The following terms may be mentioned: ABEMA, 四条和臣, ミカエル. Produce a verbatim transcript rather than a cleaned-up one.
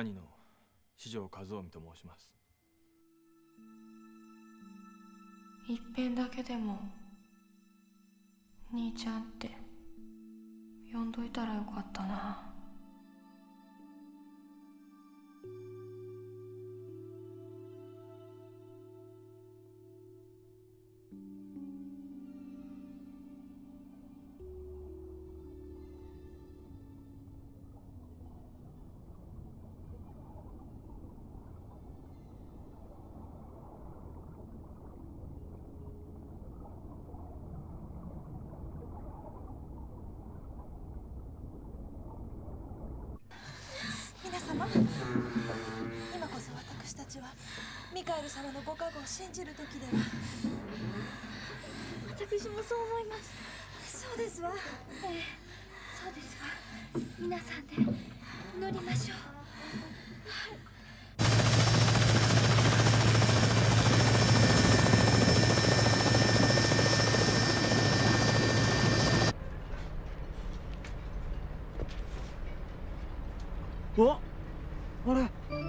兄の四条和臣と申します。一遍だけでも兄ちゃんって呼んどいたらよかったな。今こそ私たちはミカエル様のご加護を信じる時では。私もそう思います。そうですわ、ええ、そうですわ。皆さんで祈りましょう。おっ、あれ